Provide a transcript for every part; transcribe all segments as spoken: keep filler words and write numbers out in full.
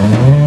Thank you.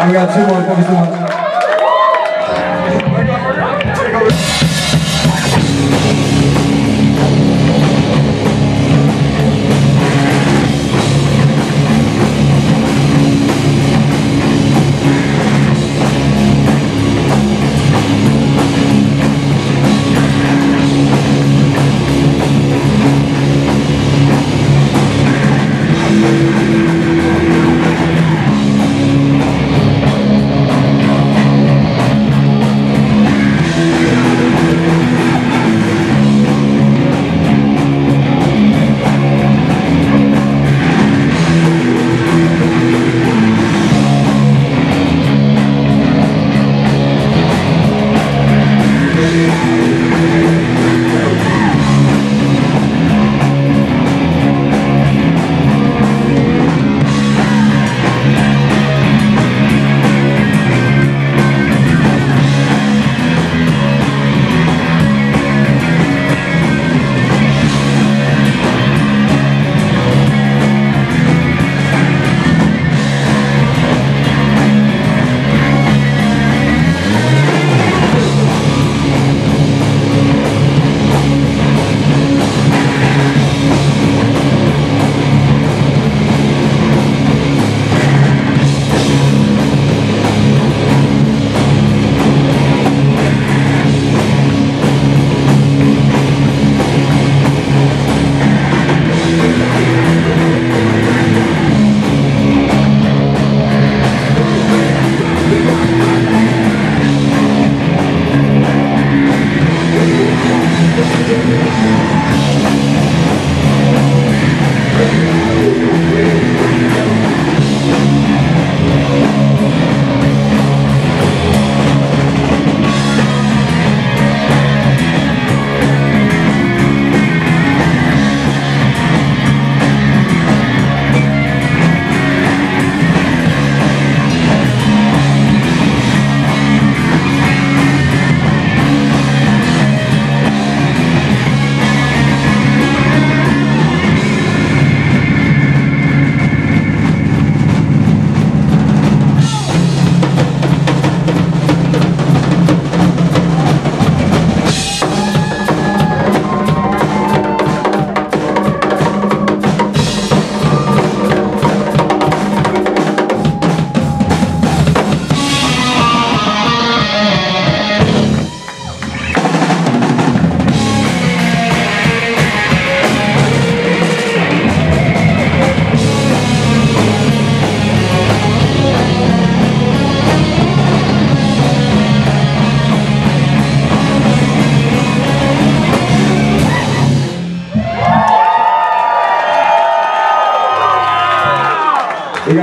We got two more, two more. We got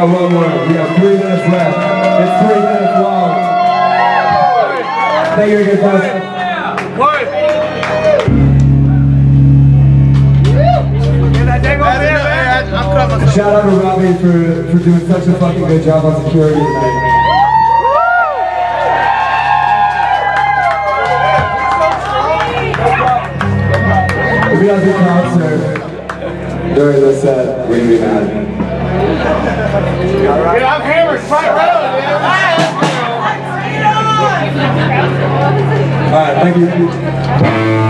one more. We got three minutes left. It's three minutes long. Thank you again, guys. Shout out to Robbie for, for doing such a fucking good job on security tonight. If we have a concert during this set, we're gonna be mad. Right. Yeah, I'm hammered, fight right on, man. All right, thank you.